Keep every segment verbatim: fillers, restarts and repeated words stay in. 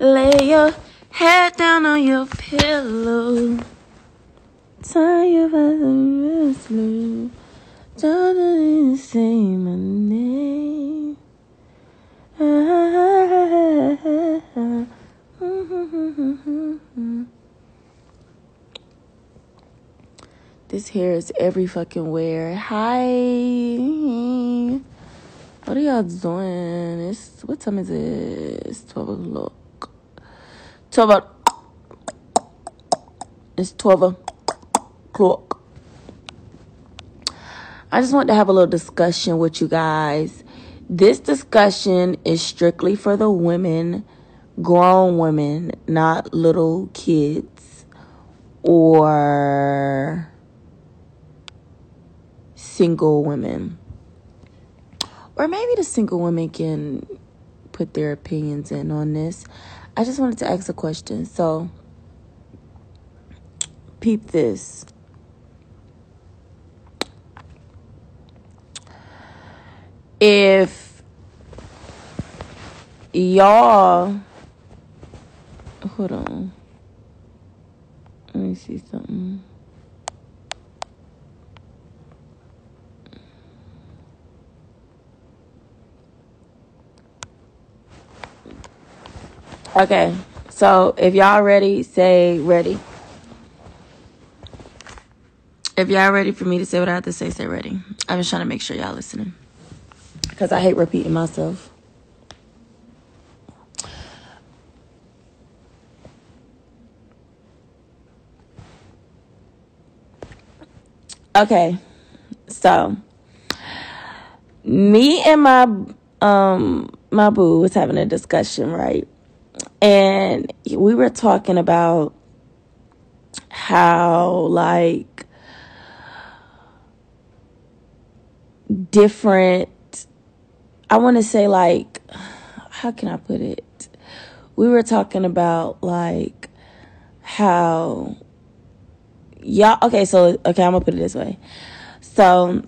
Lay your head down on your pillow. Tie your violet blue. Don't even say my name. Ah, this hair is every fucking where. Hi. What are y'all doing? It's, what time is it? It's twelve o'clock. twelve o'clock. It's twelve o'clock. I just want to have a little discussion with you guys. This discussion is strictly for the women, grown women, not little kids or single women. Or maybe the single women can put their opinions in on this. I just wanted to ask a question. So, peep this. If y'all... Hold on. Let me see something. Okay, so if y'all ready, say ready. If y'all ready for me to say what I have to say, say ready. I'm just trying to make sure y'all listening, because I hate repeating myself. Okay, so me and my um my boo was having a discussion, right? And we were talking about how, like, different, I want to say, like, how can I put it? We were talking about, like, how y'all, okay, so, okay, I'm going to put it this way. So,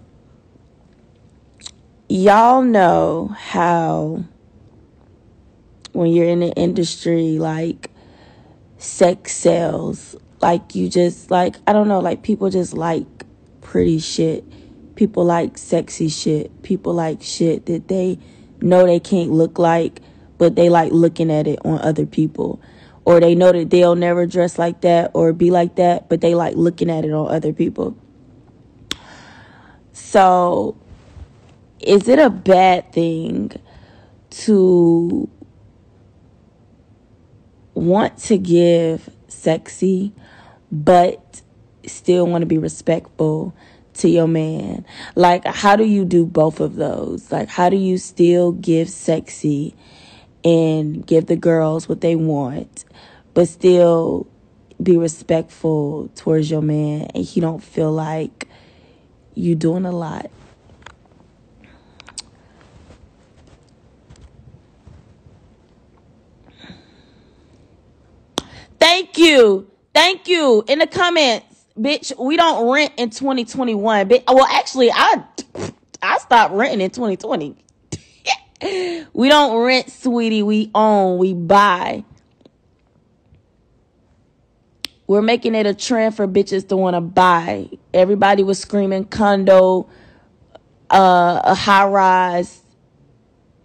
y'all know how, when you're in the industry, like, sex sells. Like, you just, like, I don't know, like, people just like pretty shit. People like sexy shit. People like shit that they know they can't look like, but they like looking at it on other people. Or they know that they'll never dress like that or be like that, but they like looking at it on other people. So, is it a bad thing to want to give sexy but still want to be respectful to your man? Like, how do you do both of those? Like, how do you still give sexy and give the girls what they want but still be respectful towards your man and he don't feel like you doing a lot? Thank you. Thank you. In the comments, bitch, we don't rent in twenty twenty-one. Bitch. Well, actually, I I stopped renting in twenty twenty. We don't rent, sweetie. We own. We buy. We're making it a trend for bitches to want to buy. Everybody was screaming condo, uh, a high rise.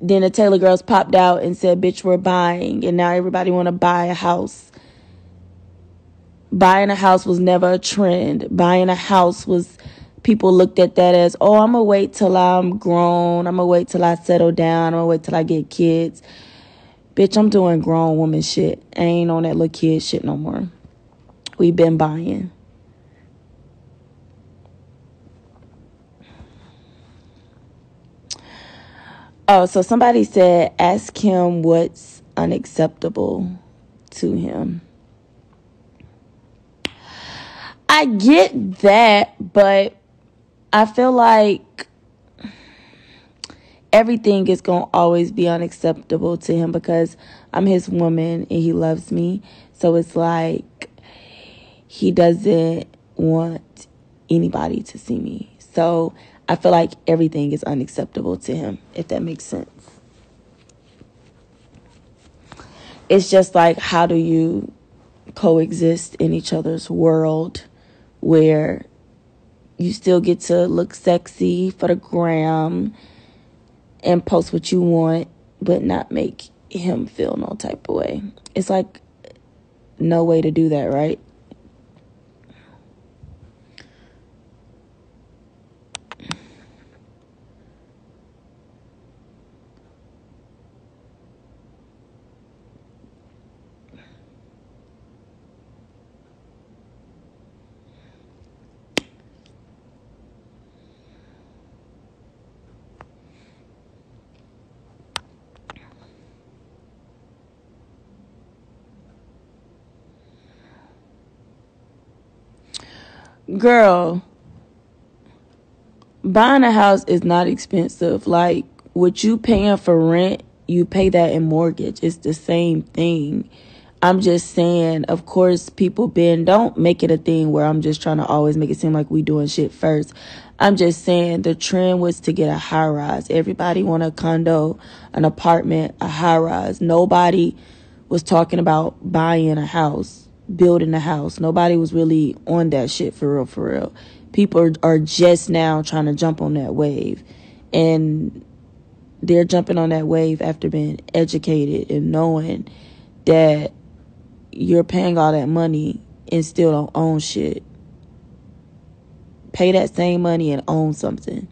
Then the Taylor girls popped out and said, bitch, we're buying. And now everybody want to buy a house. Buying a house was never a trend. Buying a house was, people looked at that as, oh, I'm going to wait till I'm grown. I'm going to wait till I settle down. I'm going to wait till I get kids. Bitch, I'm doing grown woman shit. I ain't on that little kid shit no more. We've been buying. Oh, so somebody said, ask him what's unacceptable to him. I get that, but I feel like everything is going to always be unacceptable to him because I'm his woman and he loves me. So it's like he doesn't want anybody to see me. So I feel like everything is unacceptable to him, if that makes sense. it's just like, how do you coexist in each other's world where you still get to look sexy for the gram and post what you want, but not make him feel no type of way? It's like no way to do that, right? Girl, buying a house is not expensive. Like, what you paying for rent, you pay that in mortgage. It's the same thing. I'm just saying, of course, people bend. Don't make it a thing where I'm just trying to always make it seem like we doing shit first. I'm just saying the trend was to get a high rise. Everybody want a condo, an apartment, a high rise. Nobody was talking about buying a house, building a house. Nobody was really on that shit for real, for real. People are, are just now trying to jump on that wave, and they're jumping on that wave after being educated and knowing that you're paying all that money and still don't own shit. Pay that same money and own something.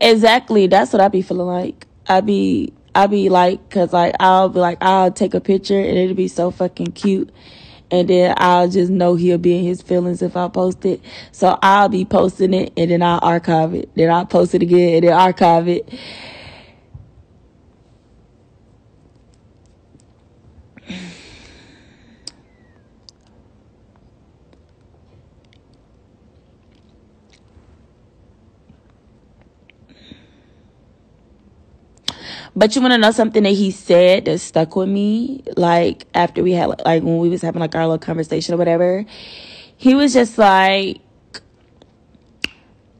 Exactly, that's what I be feeling like. I be, I be like, cause like I'll be like, I'll take a picture and it'll be so fucking cute, and then I'll just know he'll be in his feelings if I post it. So I'll be posting it and then I'll archive it. Then I'll post it again and then archive it. But you want to know something that he said that stuck with me? Like, after we had, like, when we was having, like, our little conversation or whatever, he was just like,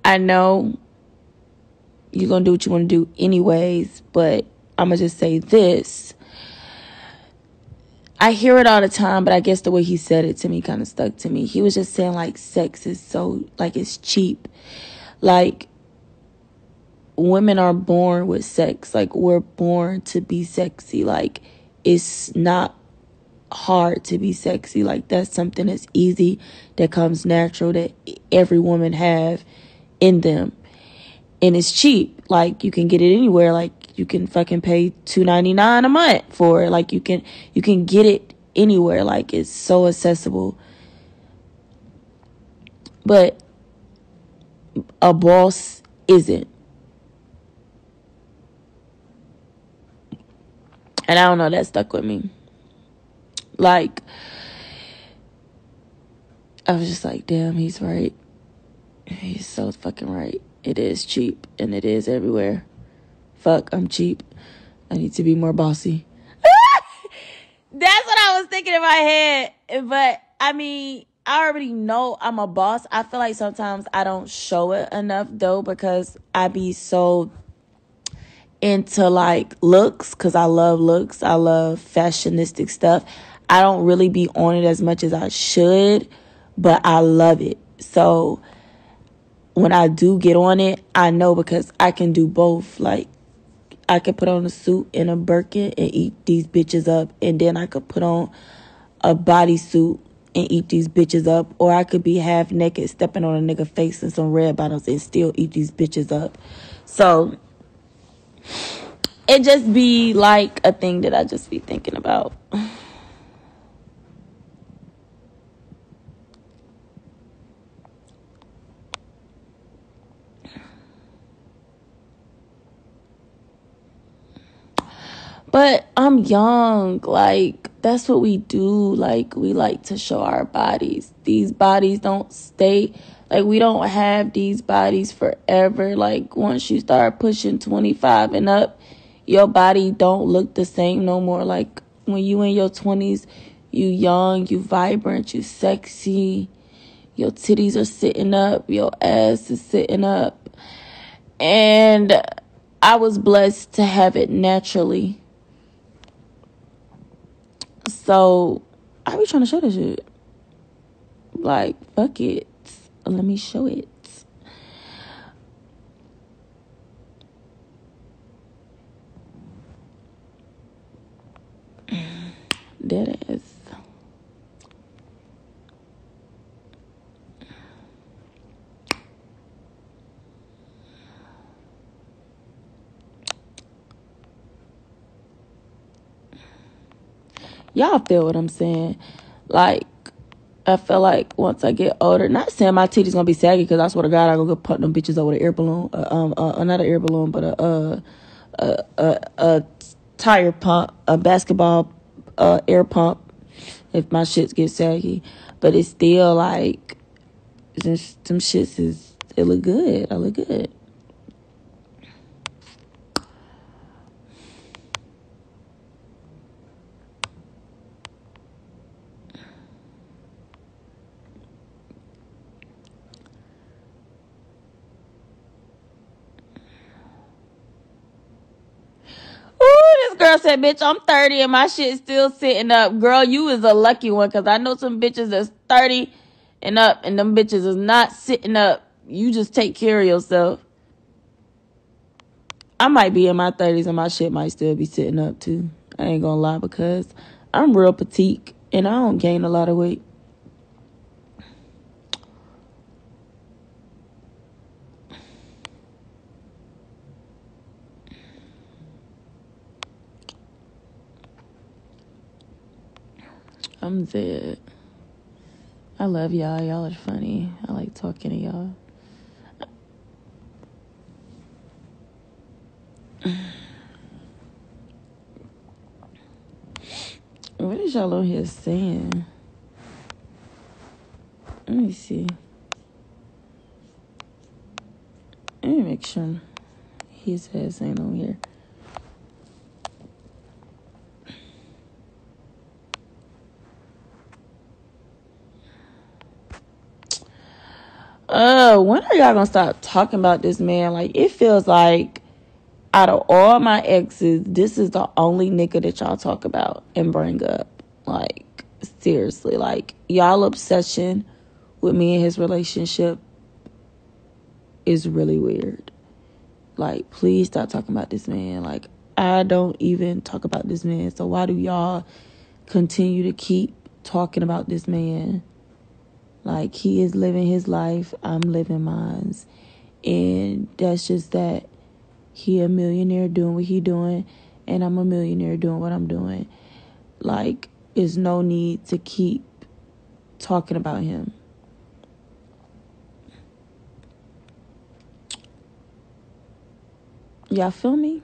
I know you're going to do what you want to do anyways, but I'm going to just say this. I hear it all the time, but I guess the way he said it to me kind of stuck to me. He was just saying, like, sex is so, like, it's cheap. Like, women are born with sex. Like, we're born to be sexy. Like, it's not hard to be sexy. Like, that's something that's easy, that comes natural, that every woman have in them, and it's cheap. Like, you can get it anywhere. Like, you can fucking pay two ninety-nine a month for it. Like, you can you can get it anywhere. Like, it's so accessible. But a boss isn't. And I don't know, that stuck with me. Like, I was just like, damn, he's right. He's so fucking right. It is cheap, and it is everywhere. Fuck, I'm cheap. I need to be more bossy. That's what I was thinking in my head. But, I mean, I already know I'm a boss. I feel like sometimes I don't show it enough, though, because I be so into like looks, because I love looks. I love fashionistic stuff. I don't really be on it as much as I should, but I love it. So when I do get on it, I know, because I can do both. Like, I could put on a suit and a Birkin and eat these bitches up, and then I could put on a bodysuit and eat these bitches up, or I could be half naked stepping on a nigga face in some red bottoms and still eat these bitches up. So it just be like a thing that I just be thinking about. But I'm young. Like, that's what we do. Like, we like to show our bodies. These bodies don't stay. Like, we don't have these bodies forever. Like, once you start pushing twenty-five and up, your body don't look the same no more. Like, when you in your twenties, you young, you vibrant, you sexy, your titties are sitting up, your ass is sitting up. And I was blessed to have it naturally. So I be trying to show this shit. Like, fuck it. Let me show it. Dead ass. Y'all feel what I'm saying? Like, I feel like once I get older, not saying my titties gonna be saggy, because I swear to God I gonna go pump them bitches over the air balloon, uh, um, uh, not an air balloon, but a uh, a a a tire pump, a basketball uh air pump. If my shits get saggy, but it's still like, just them shits is it look good. I look good. Girl said, bitch, I'm thirty and my shit's still sitting up. Girl, you is a lucky one, because I know some bitches that's thirty and up, and them bitches is not sitting up. You just take care of yourself. I might be in my thirties and my shit might still be sitting up too. I ain't gonna lie, because I'm real petite and I don't gain a lot of weight. I'm dead. I love y'all. Y'all are funny. I like talking to y'all. What is y'all on here saying? Let me see. Let me make sure his ass ain't on here. Uh, when are y'all gonna stop talking about this man? Like, it feels like out of all my exes, this is the only nigga that y'all talk about and bring up. Like, seriously, like, y'all obsession with me and his relationship is really weird. Like, please stop talking about this man. Like, I don't even talk about this man. So why do y'all continue to keep talking about this man? Like, he is living his life. I'm living mine. And that's just that. He a millionaire doing what he doing. And I'm a millionaire doing what I'm doing. Like, there's no need to keep talking about him. Y'all feel me?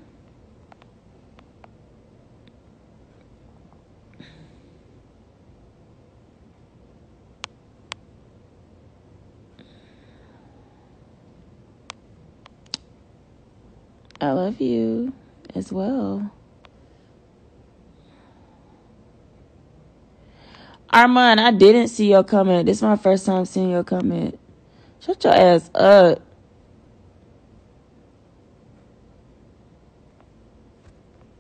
I love you as well. Ar'mon, I didn't see your comment. This is my first time seeing your comment. Shut your ass up.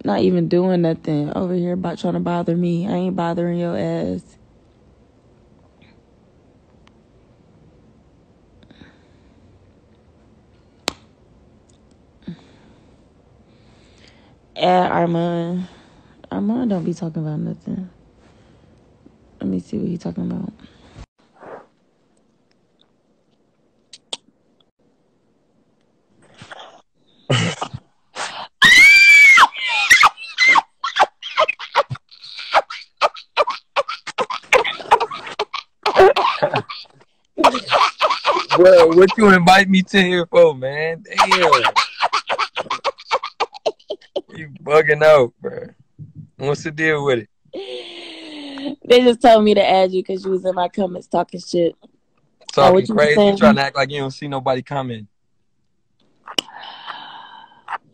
Not even doing nothing over here about trying to bother me. I ain't bothering your ass. At Ar'mon. Ar'mon don't be talking about nothing. Let me see what he talking about. Well, what you invite me to here for, man? Damn. Bugging out, bro. What's the deal with it? They just told me to add you because you was in my comments talking shit. Talking oh, crazy, trying to act like you don't see nobody coming.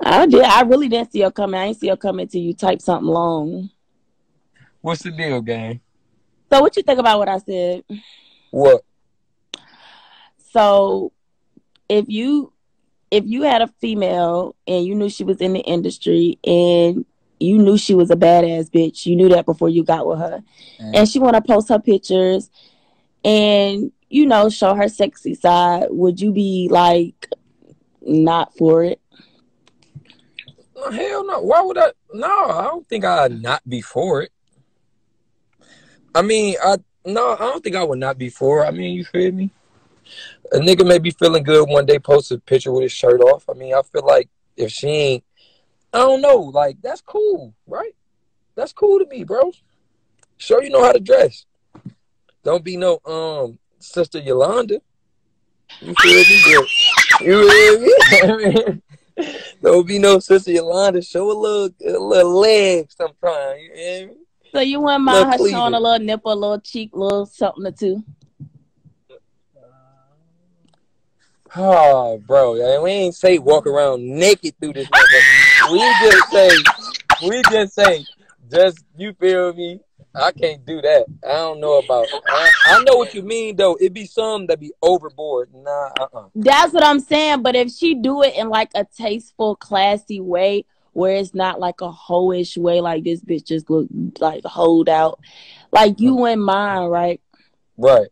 I did. I really didn't see your comment. I ain't see your comment till you type something long. What's the deal, gang? So what you think about what I said? What? So if you if you had a female and you knew she was in the industry and you knew she was a badass bitch, you knew that before you got with her, mm. and she want to post her pictures and, you know, show her sexy side, would you be like not for it? Hell no. Why would I? No, I don't think I'd not be for it. I mean, I no, I don't think I would not be for it. I mean, you feel me? A nigga may be feeling good one day, post a picture with his shirt off. I mean, I feel like if she ain't, I don't know, like, that's cool, right? That's cool to me, bro. Sure, you know how to dress. Don't be no um Sister Yolanda. You feel me? Good. You feel me? Don't be no Sister Yolanda. Show a little, a little leg sometimes. You hear me? So you wouldn't mind her showing a little nipple, a little cheek, a little something or two? Oh, bro, we ain't say walk around naked through this. We just say, we just say, just, you feel me? I can't do that. I don't know about I, I know what you mean, though. It be some that be overboard. Nah, uh-uh. That's what I'm saying. But if she do it in, like, a tasteful, classy way, where it's not, like, a hoe-ish way, like, this bitch just look, like, hold out. Like, you in mine, right? Right.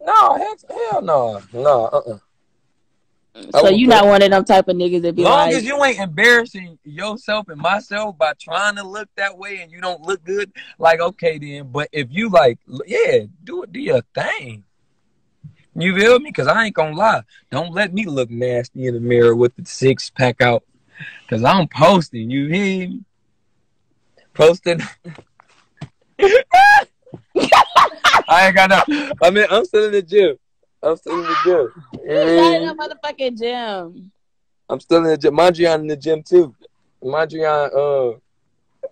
No, heck, hell no. No, uh-uh. So you not one of them type of niggas that be like, long as you ain't embarrassing yourself and myself by trying to look that way and you don't look good, like, okay then. But if you like, yeah, do it, do your thing. You feel me? Because I ain't going to lie. Don't let me look nasty in the mirror with the six pack out. Because I'm posting, you hear me? Posting. I ain't got no. I mean, I'm still in the gym. I'm still in the gym. You're not in the motherfucking gym. I'm still in the gym. Mondrian in the gym, too. Mondrian, uh...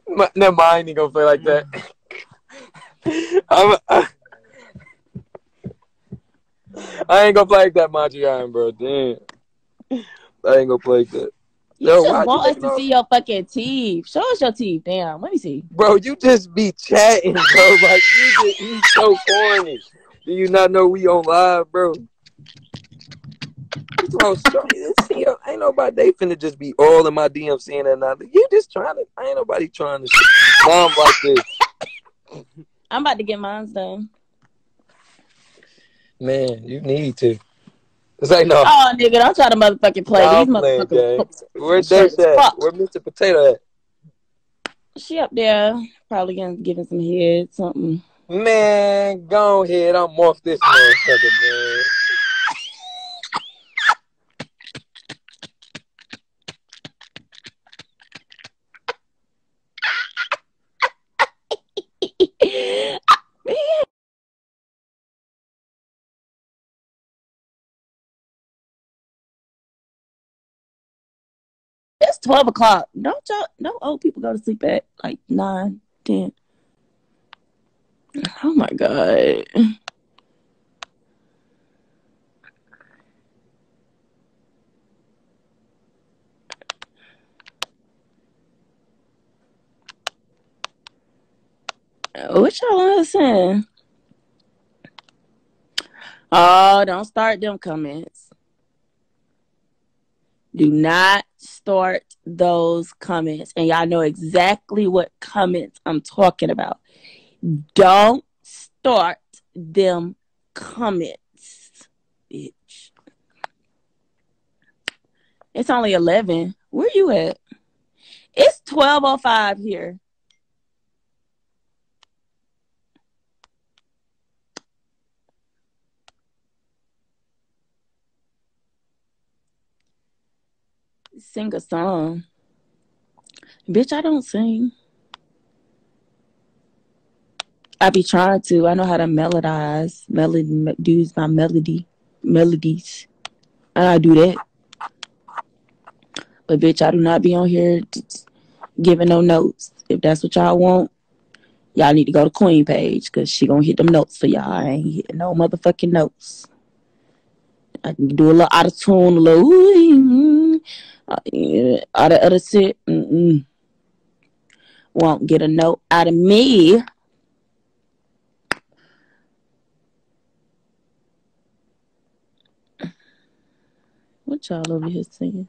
My, never mind, I ain't gonna play like that. I'm, I, I ain't gonna play like that, Mondrian, bro. Damn. I ain't gonna play like that. You Yo, just want us to know? See your fucking teeth. Show us your teeth, damn. Let me see. Bro, you just be chatting, bro. Like, you just be so corny. Do you not know we on live, bro? Ain't nobody, they finna just be all in my D M saying that now. You just trying to, ain't nobody trying to bomb like this. I'm about to get mine done. Man, you need to. It's like, no. Oh, nigga, don't try to motherfucking play. Nah, these motherfuckers. Where Dave's at? Where Mister Potato at? She up there, probably getting, giving some head, something. Man, go ahead. I'm off this motherfucker, man. It's twelve o'clock. Don't y'all? No old people go to sleep at like nine, ten. Oh my God. What y'all understand? Oh, don't start them comments. Do not start those comments. And y'all know exactly what comments I'm talking about. Don't start them comments, bitch. It's only eleven. Where you at? It's twelve oh five here. Sing a song. Bitch, I don't sing. I be trying to. I know how to melodize, melody, use my melody, melodies, and I do that. But bitch, I do not be on here giving no notes. If that's what y'all want, y'all need to go to Queen page, cause she gonna hit them notes for y'all. I ain't hitting no motherfucking notes. I can do a little out of tune, a little ooh, mm, all that other shit. Mm-mm. won't get a note out of me. What y'all over here singing?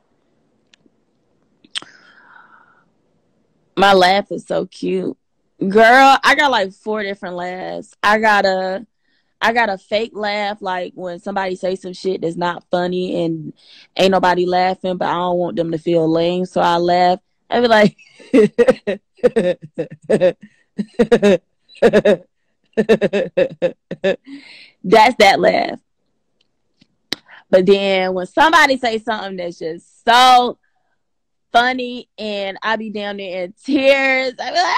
My laugh is so cute. Girl, I got like four different laughs. I got a I got a fake laugh, like when somebody say some shit that's not funny and ain't nobody laughing, but I don't want them to feel lame, so I laugh. I be like that's that laugh. But then when somebody say something that's just so funny and I be down there in tears, I be like,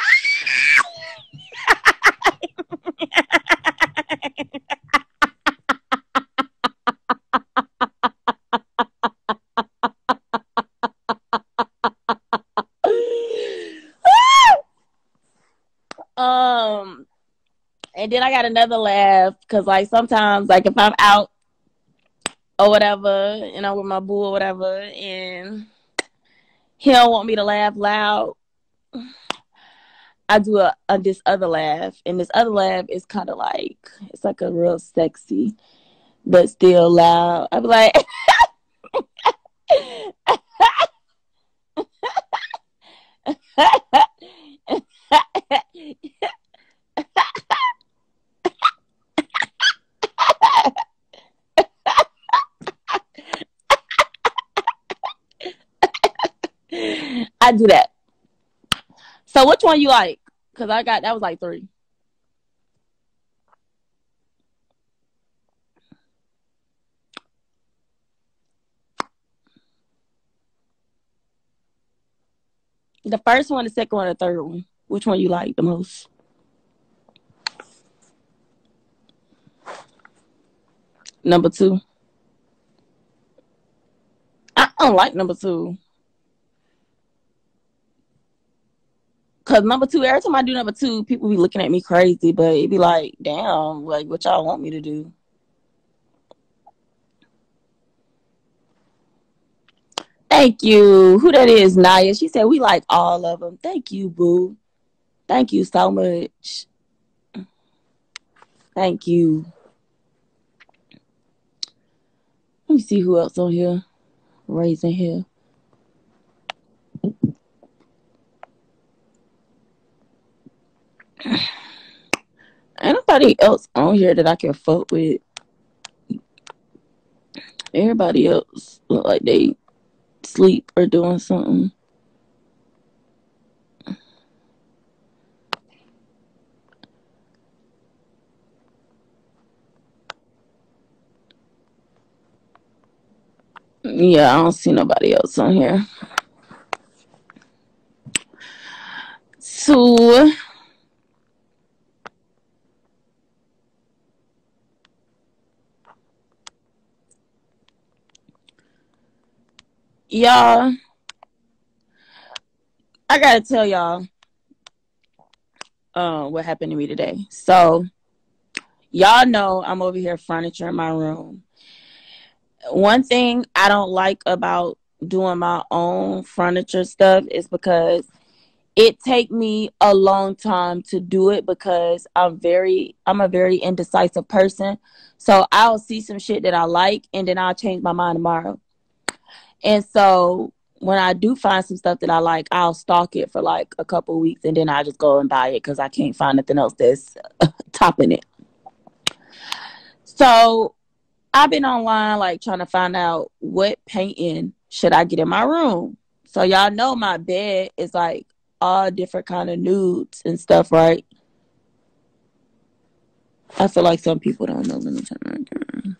um, and then I got another laugh because, like, sometimes, like, if I'm out or whatever, you know, with my boo or whatever, and he don't want me to laugh loud, I do a, a this other laugh, and this other laugh is kind of like, it's like a real sexy but still loud. I be like, I do that. So which one you like? Because I got, that was like three. The first one, the second one, the third one. Which one you like the most? Number two. I don't like number two. Because number two, every time I do number two, people be looking at me crazy, but it be like, damn, like, what y'all want me to do? Thank you. Who that is, Naya? She said, we like all of them. Thank you, boo. Thank you so much. Thank you. Let me see who else on here. Raising here. Ain't nobody else on here that I can fuck with. Everybody else look like they sleep or doing something. Yeah, I don't see nobody else on here. So y'all, I gotta tell y'all uh, what happened to me today. So, y'all know I'm over here furniture in my room. One thing I don't like about doing my own furniture stuff is because it take me a long time to do it because I'm very, I'm a very indecisive person. So, I'll see some shit that I like and then I'll change my mind tomorrow. And so when I do find some stuff that I like, I'll stock it for like a couple of weeks and then I just go and buy it because I can't find nothing else that's topping it. So I've been online like trying to find out what painting should I get in my room. So y'all know my bed is like all different kind of nudes and stuff, right? I feel like some people don't know. Let me turn my camera.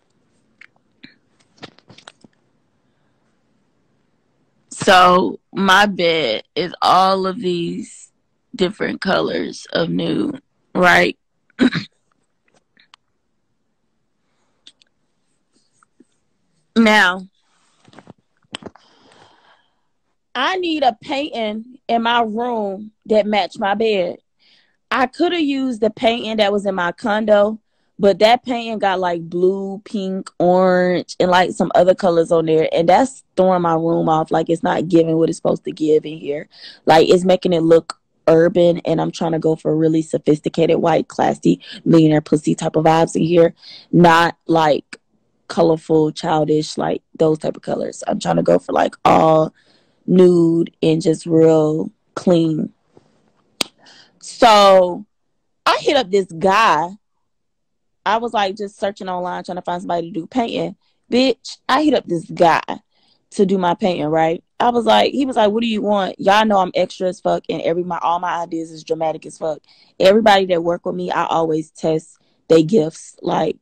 So my bed is all of these different colors of nude, right? Now, I need a painting in my room that match my bed. I could have used the painting that was in my condo, but that painting got like blue, pink, orange, and like some other colors on there. And that's throwing my room off. Like it's not giving what it's supposed to give in here. Like it's making it look urban, and I'm trying to go for really sophisticated, white, classy, millionaire pussy type of vibes in here. Not like colorful, childish, like those type of colors. I'm trying to go for like all nude and just real clean. So I hit up this guy. I was like just searching online trying to find somebody to do painting. Bitch, I hit up this guy to do my painting, right? I was like, he was like, what do you want? Y'all know I'm extra as fuck, and every my all my ideas is dramatic as fuck. Everybody that work with me, I always test their gifts. Like,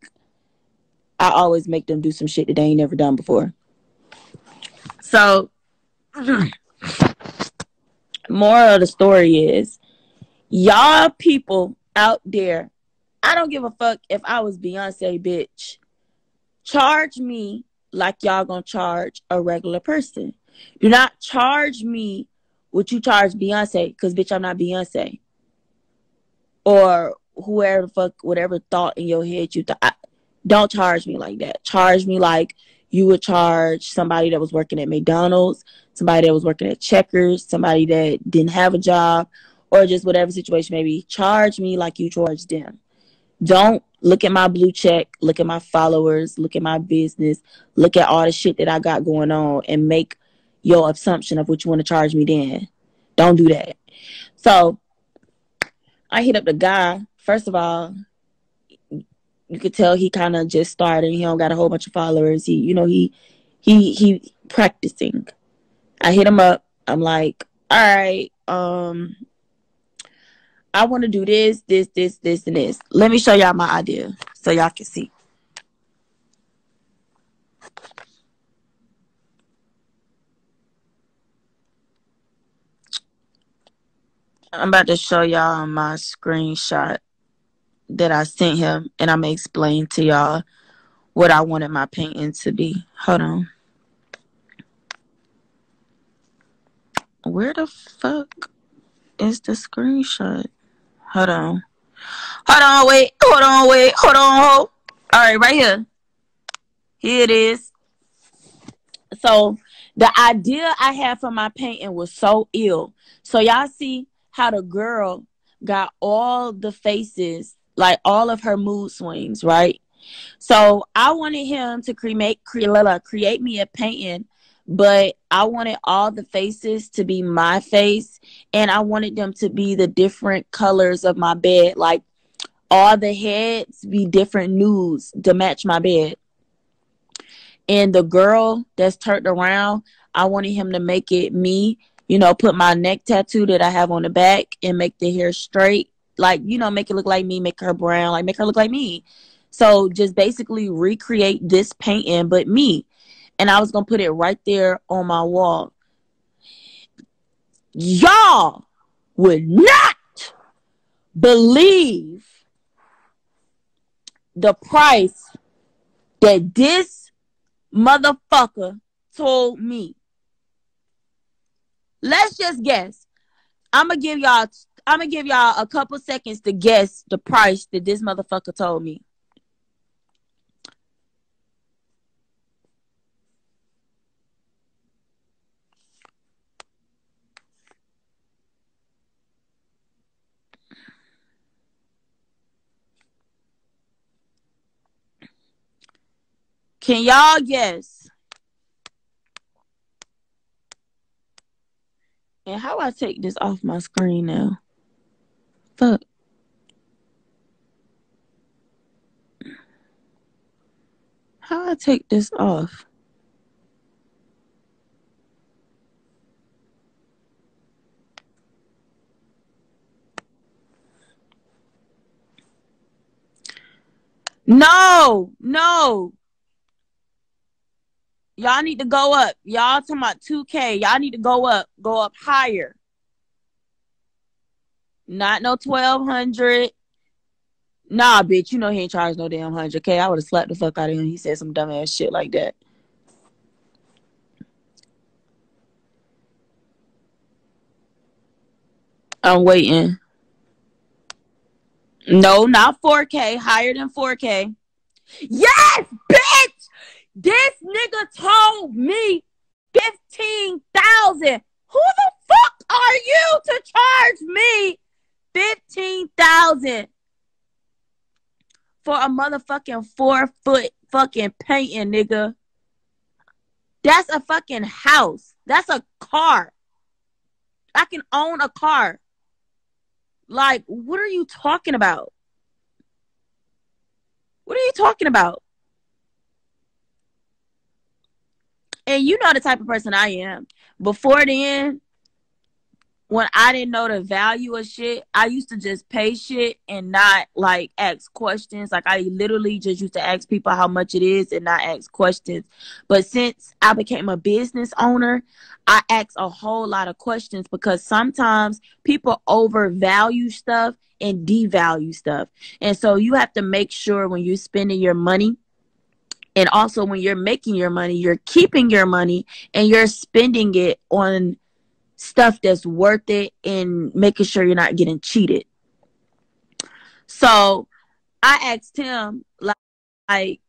I always make them do some shit that they ain't never done before. So, moral of the story is, y'all people out there, I don't give a fuck if I was Beyonce, bitch. Charge me like y'all gonna charge a regular person. Do not charge me what you charge Beyonce, because, bitch, I'm not Beyonce. Or whoever the fuck, whatever thought in your head you thought. Don't charge me like that. Charge me like you would charge somebody that was working at McDonald's, somebody that was working at Checkers, somebody that didn't have a job, or just whatever situation may be. Charge me like you charge them. Don't look at my blue check, look at my followers, look at my business, look at all the shit that I got going on and make your assumption of what you want to charge me then. Don't do that. So I hit up the guy. First of all, you could tell he kind of just started. He don't got a whole bunch of followers. He, you know, he, he, he practicing. I hit him up. I'm like, all right, um, I want to do this, this, this, this, and this. Let me show y'all my idea so y'all can see. I'm about to show y'all my screenshot that I sent him, and I'm going to explain to y'all what I wanted my painting to be. Hold on. Where the fuck is the screenshot? Hold on. Hold on, wait. Hold on, wait. Hold on, ho. All right, right here. Here it is. So the idea I had for my painting was so ill. So y'all see how the girl got all the faces, like all of her mood swings, right? So I wanted him to create, create, create me a painting, but I wanted all the faces to be my face, and I wanted them to be the different colors of my bed. Like, all the heads be different nudes to match my bed. And the girl that's turned around, I wanted him to make it me, you know, put my neck tattoo that I have on the back and make the hair straight. Like, you know, make it look like me, make her brown, like make her look like me. So just basically recreate this painting, but me. And I was going to put it right there on my wall. Y'all would not believe the price that this motherfucker told me. Let's just guess. I'm gonna give y'all I'm gonna give y'all a couple seconds to guess the price that this motherfucker told me. Can y'all guess? And how I take this off my screen now? Fuck. How I take this off? No, no. Y'all need to go up. Y'all talking about two K. Y'all need to go up. Go up higher. Not no twelve hundred. Nah, bitch. You know he ain't charged no damn one hundred K. I would have slapped the fuck out of him. He said some dumb ass shit like that. I'm waiting. No, not four K. Higher than four K. Yes, bitch! This nigga told me fifteen thousand. Who the fuck are you to charge me fifteen thousand dollars for a motherfucking four foot fucking painting, nigga? That's a fucking house. That's a car. I can own a car. Like, what are you talking about? What are you talking about? And you know the type of person I am. Before then, when I didn't know the value of shit, I used to just pay shit and not, like, ask questions. Like, I literally just used to ask people how much it is and not ask questions. But since I became a business owner, I ask a whole lot of questions because sometimes people overvalue stuff and devalue stuff. And so you have to make sure when you're spending your money, and also when you're making your money, you're keeping your money and you're spending it on stuff that's worth it and making sure you're not getting cheated. So I asked him, like, like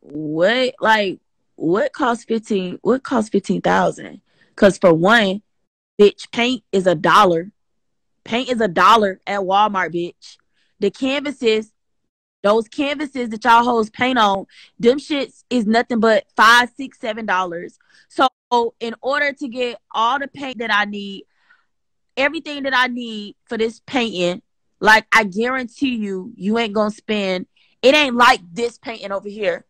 what, like, what costs fifteen? What costs fifteen thousand? Because for one, bitch, paint is a dollar. Paint is a dollar at Walmart, bitch. The canvases. Those canvases that y'all hoes paint on, them shits is nothing but five, six, seven dollars. So in order to get all the paint that I need, everything that I need for this painting, like I guarantee you, you ain't gonna spend, it ain't like this painting over here.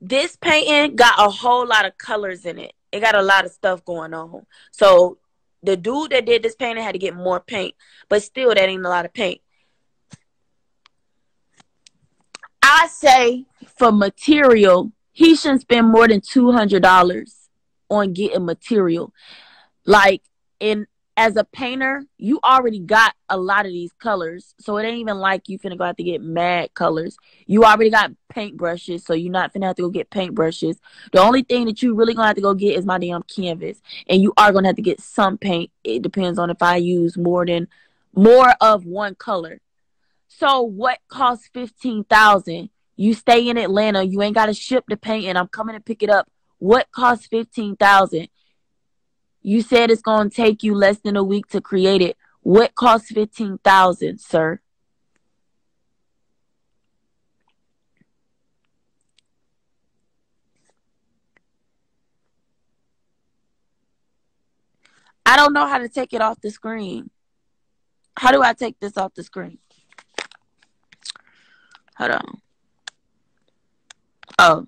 This painting got a whole lot of colors in it. It got a lot of stuff going on. So the dude that did this painting had to get more paint. But still, that ain't a lot of paint. I say for material, he shouldn't spend more than two hundred dollars on getting material. Like, in, as a painter, you already got a lot of these colors. So it ain't even like you finna go have to get mad colors. You already got paint brushes, so you're not finna have to go get paint brushes. The only thing that you really gonna have to go get is my damn canvas. And you are gonna have to get some paint. It depends on if I use more than more of one color. So what costs fifteen thousand dollars? You stay in Atlanta, you ain't gotta ship the paint and I'm coming to pick it up. What costs fifteen thousand dollars? You said it's going to take you less than a week to create it. What costs fifteen thousand dollars, sir? I don't know how to take it off the screen. How do I take this off the screen? Hold on. Oh.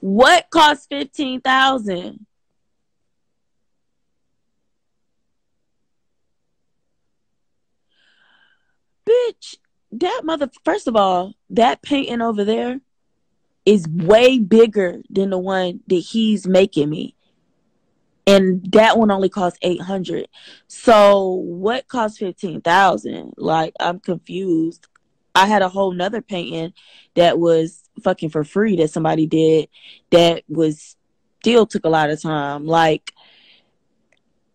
What costs fifteen thousand dollars? Bitch, that mother... First of all, that painting over there is way bigger than the one that he's making me. And that one only costs eight hundred dollars. So what costs fifteen thousand dollars? Like, I'm confused. I had a whole nother painting that was fucking for free that somebody did that was still took a lot of time. Like,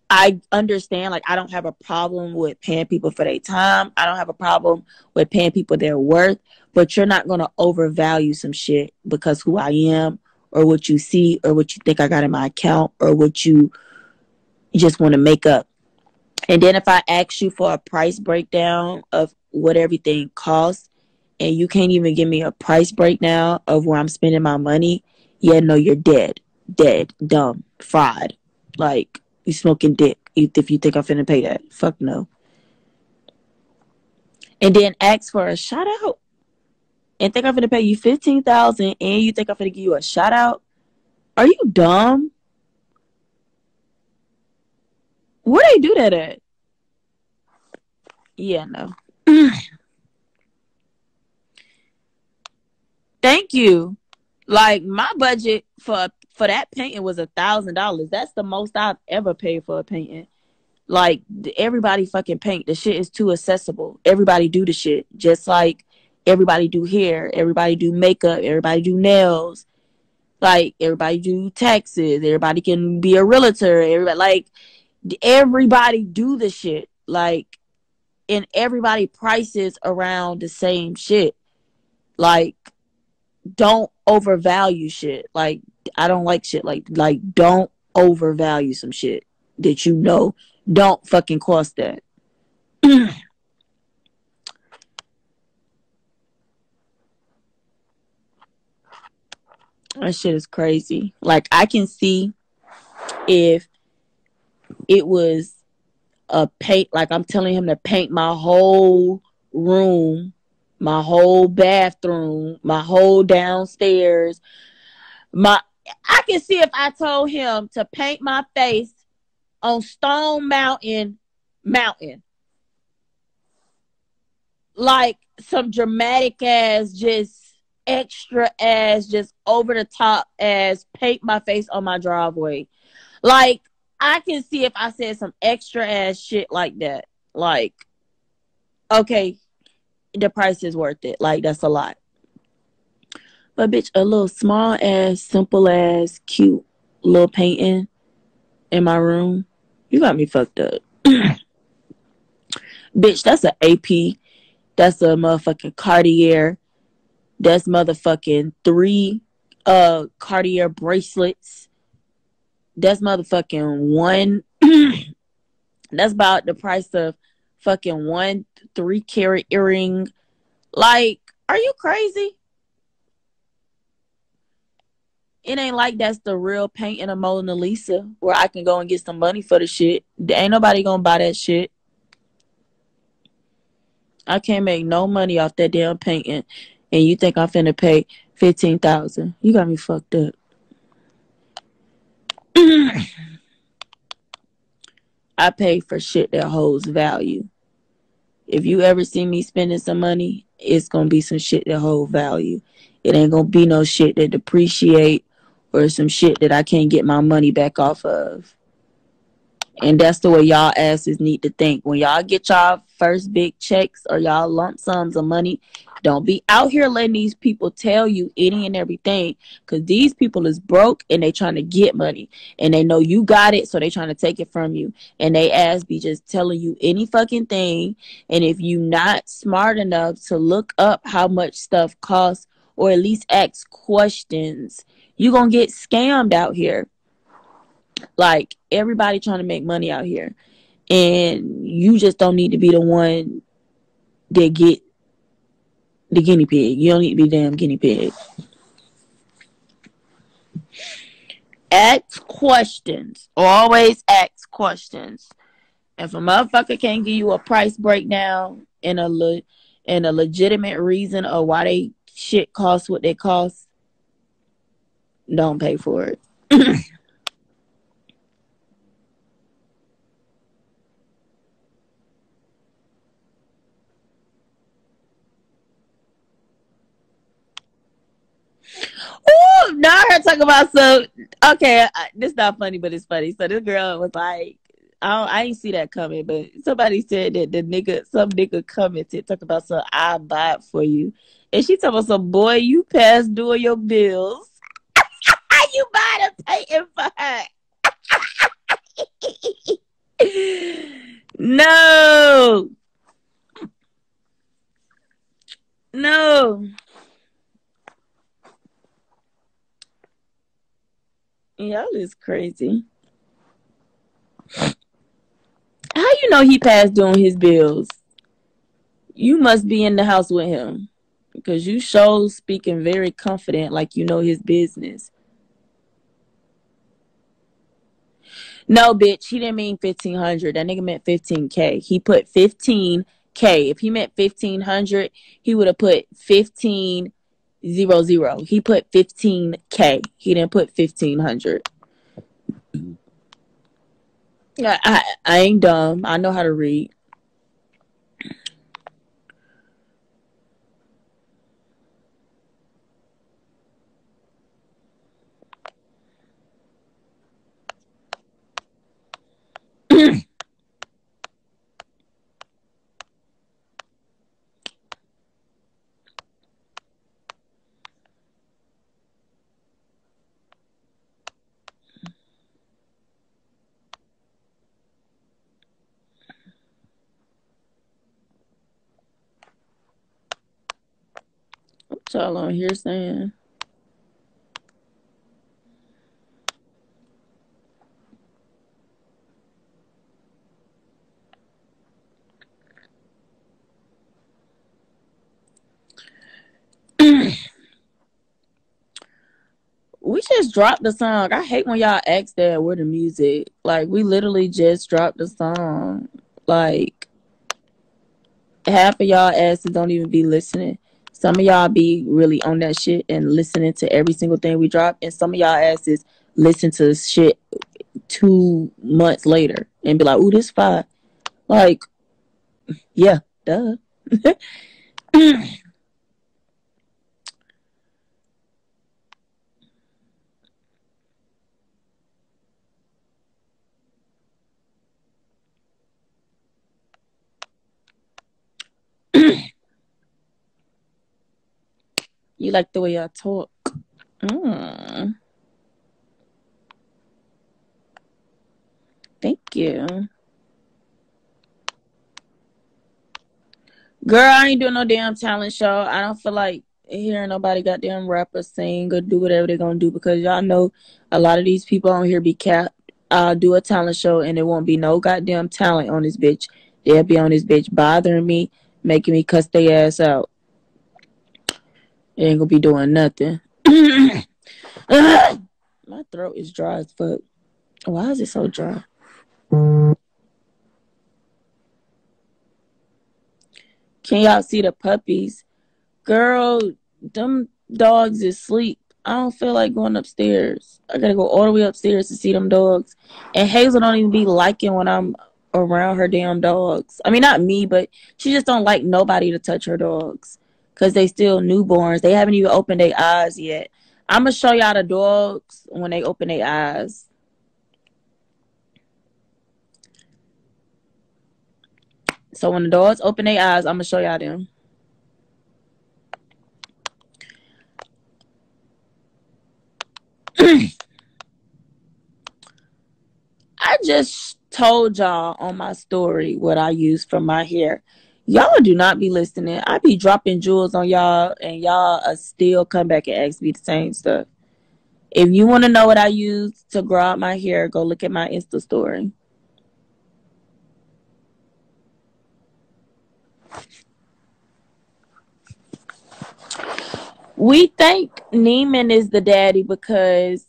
I understand, like, I don't have a problem with paying people for their time. I don't have a problem with paying people their worth, but you're not going to overvalue some shit because who I am or what you see or what you think I got in my account or what you just want to make up. And then if I ask you for a price breakdown of what everything costs, and you can't even give me a price breakdown of where I'm spending my money, yeah, no, you're dead. Dead. Dumb. Fried. Like, you smoking dick if you think I'm finna pay that. Fuck no. And then ask for a shout-out and think I'm finna pay you fifteen thousand dollars and you think I'm finna give you a shout-out? Are you dumb? Where they do that at? Yeah, no. Thank you. Like, my budget for for that painting was a thousand dollars. That's the most I've ever paid for a painting. Like, everybody fucking paint. The shit is too accessible. Everybody do the shit. Just like everybody do hair. Everybody do makeup. Everybody do nails. Like, everybody do taxes. Everybody can be a realtor. Everybody, like, everybody do the shit. Like, and everybody prices around the same shit. Like, don't overvalue shit. Like, I don't like shit. Like, like don't overvalue some shit that you know don't fucking cost that. That shit is crazy. Like, I can see if it was a paint, like I'm telling him to paint my whole room, my whole bathroom, my whole downstairs. My, I can see if I told him to paint my face on Stone Mountain Mountain. Like some dramatic ass, just extra ass, just over the top ass, paint my face on my driveway. Like, I can see if I said some extra ass shit like that. Like, okay, the price is worth it. Like, that's a lot. But bitch, a little small ass, simple ass, cute little painting in my room, you got me fucked up. Bitch, that's an A P. That's a motherfucking Cartier. That's motherfucking three uh Cartier bracelets. That's motherfucking one. That's about the price of fucking one three carat earring. Like, are you crazy? It ain't like that's the real painting of Mona Lisa where I can go and get some money for the shit. Ain't nobody gonna buy that shit. I can't make no money off that damn painting. And you think I'm finna pay fifteen thousand dollars. You got me fucked up. I pay for shit that holds value. If you ever see me spending some money, it's gonna be some shit that holds value. It ain't gonna be no shit that depreciate or some shit that I can't get my money back off of. And that's the way y'all asses need to think. When y'all get y'all first big checks or y'all lump sums of money, don't be out here letting these people tell you any and everything, because these people is broke and they trying to get money. And they know you got it, so they trying to take it from you. And they ass be just telling you any fucking thing. And if you not smart enough to look up how much stuff costs or at least ask questions, you going to get scammed out here. Like, everybody trying to make money out here. And you just don't need to be the one that get the guinea pig. You don't need to be damn guinea pig. Ask questions. Always ask questions. If a motherfucker can't give you a price breakdown and a le and a legitimate reason of why they shit costs what they cost, don't pay for it. Ooh, now I heard talk about some. Okay, I, this not funny, but it's funny. So this girl was like, I don't, I didn't see that coming, but somebody said that the nigga, some nigga commented, talk about some, I buy it for you. And she talking about some, boy, you past doing your bills. You buy the painting for her. No. No. Y'all is crazy. How you know he passed doing his bills? You must be in the house with him, because you show speaking very confident, like you know his business. No, bitch, he didn't mean fifteen hundred. That nigga meant fifteen k. He put fifteen k. If he meant fifteen hundred, he would have put fifteen. Zero, zero. He put fifteen K. He didn't put fifteen hundred. I, I, I ain't dumb. I know how to read. y'all on here saying? We just dropped the song. I hate when y'all ask that where the music. Like, we literally just dropped the song. Like, half of y'all asses don't even be listening. Some of y'all be really on that shit and listening to every single thing we drop. And some of y'all asses listen to shit two months later and be like, ooh, this fire. Like, yeah, duh. You like the way I talk. Mm. Thank you. Girl, I ain't doing no damn talent show. I don't feel like hearing nobody goddamn rap or sing or do whatever they're gonna do, because y'all know a lot of these people on here be capped. I'll do a talent show and there won't be no goddamn talent on this bitch. They'll be on this bitch bothering me, making me cuss their ass out. They ain't gonna be doing nothing. My throat is dry as fuck. Why is it so dry? Can y'all see the puppies? Girl, them dogs is asleep. I don't feel like going upstairs. I gotta go all the way upstairs to see them dogs. And Hazel don't even be liking when I'm around her damn dogs. I mean, not me, but she just don't like nobody to touch her dogs. Because they still newborns. They haven't even opened their eyes yet. I'm going to show y'all the dogs when they open their eyes. So when the dogs open their eyes, I'm going to show y'all them. I just told y'all on my story what I use for my hair. Y'all do not be listening. I be dropping jewels on y'all, and y'all are still come back and ask me the same stuff. If you want to know what I use to grow out my hair, go look at my Insta story. We think Neiman is the daddy because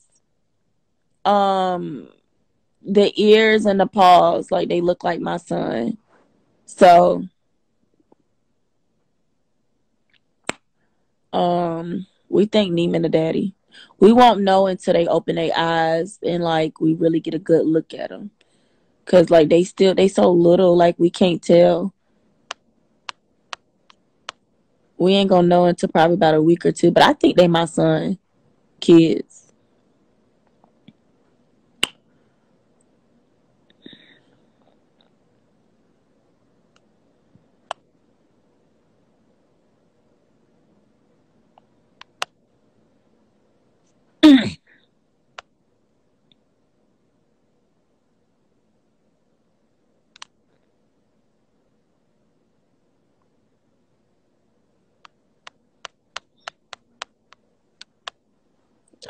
um, the ears and the paws, like, they look like my son. So... Um, we think Neiman the daddy. We won't know until they open their eyes and like we really get a good look at them, cause like they still they so little, like we can't tell. We ain't gonna know until probably about a week or two. But I think they my son, kids.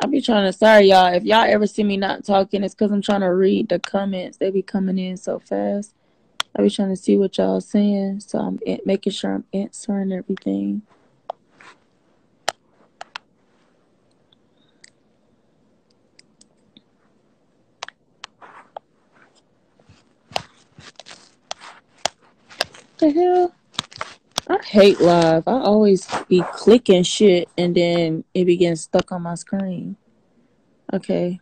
I be trying to, sorry y'all, if y'all ever see me not talking, it's because I'm trying to read the comments. They be coming in so fast. I be trying to see what y'all saying, so I'm making sure I'm answering everything. What the hell? I hate live. I always be clicking shit and then it be getting stuck on my screen. Okay.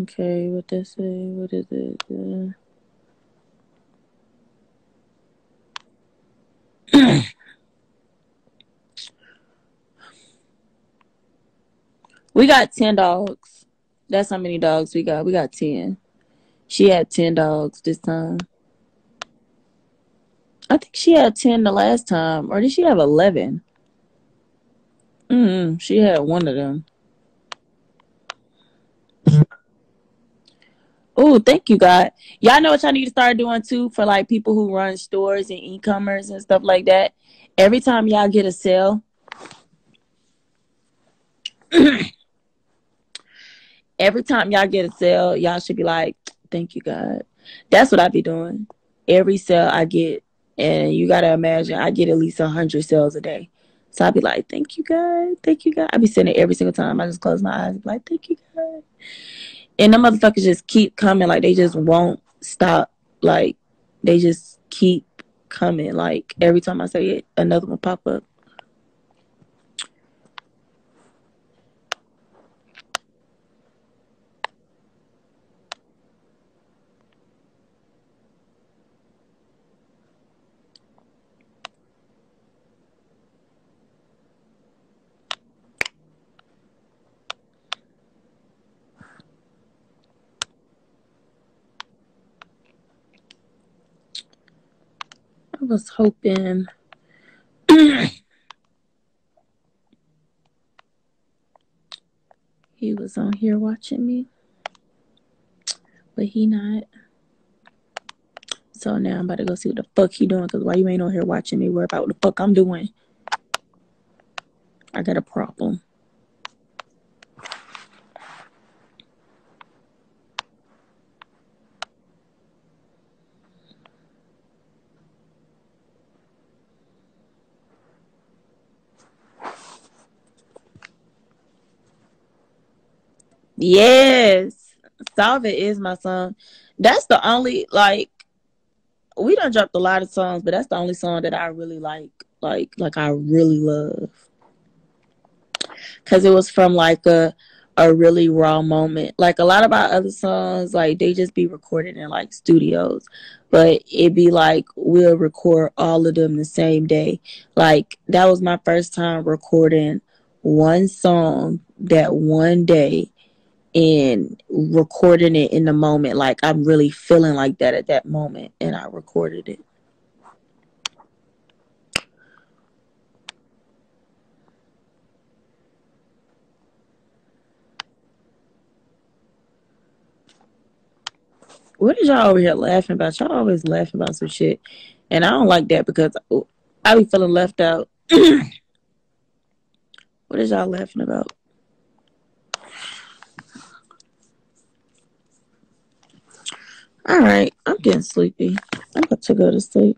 Okay, what that say? What is it? Uh... we got ten dogs. That's how many dogs we got. We got ten. She had ten dogs this time. I think she had ten the last time. Or did she have eleven? Mm-hmm. She had one of them. Oh, thank you, God. Y'all know what y'all need to start doing, too, for, like, people who run stores and e-commerce and stuff like that? Every time y'all get a sale, Every time y'all get a sale, y'all should be like, thank you, God. That's what I be doing. Every sale I get, and you got to imagine, I get at least one hundred sales a day. So I be like, thank you, God. Thank you, God. I be saying it every single time. I just close my eyes and be like, thank you, God. And them motherfuckers just keep coming. Like, they just won't stop. Like, they just keep coming. Like, every time I say it, another one pop up. I was hoping he was on here watching me, but he not. So now I'm about to go see what the fuck he doing, because why you ain't on here watching me? Worry about what the fuck I'm doing. I got a problem. Yes, Solve It is my song. That's the only, like, we done dropped a lot of songs, but that's the only song that I really like, like, like I really love. Because it was from, like, a, a really raw moment. Like, a lot of our other songs, like, they just be recorded in, like, studios. But it be, like, we'll record all of them the same day. Like, that was my first time recording one song that one day. And recording it in the moment, like I'm really feeling like that at that moment, and I recorded it. What is y'all over here laughing about? Y'all always laughing about some shit, and I don't like that because I be feeling left out. What is y'all laughing about? All right, I'm getting sleepy. I'm about to go to sleep.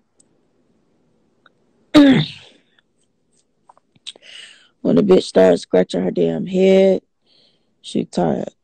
When the bitch starts scratching her damn head, she tired.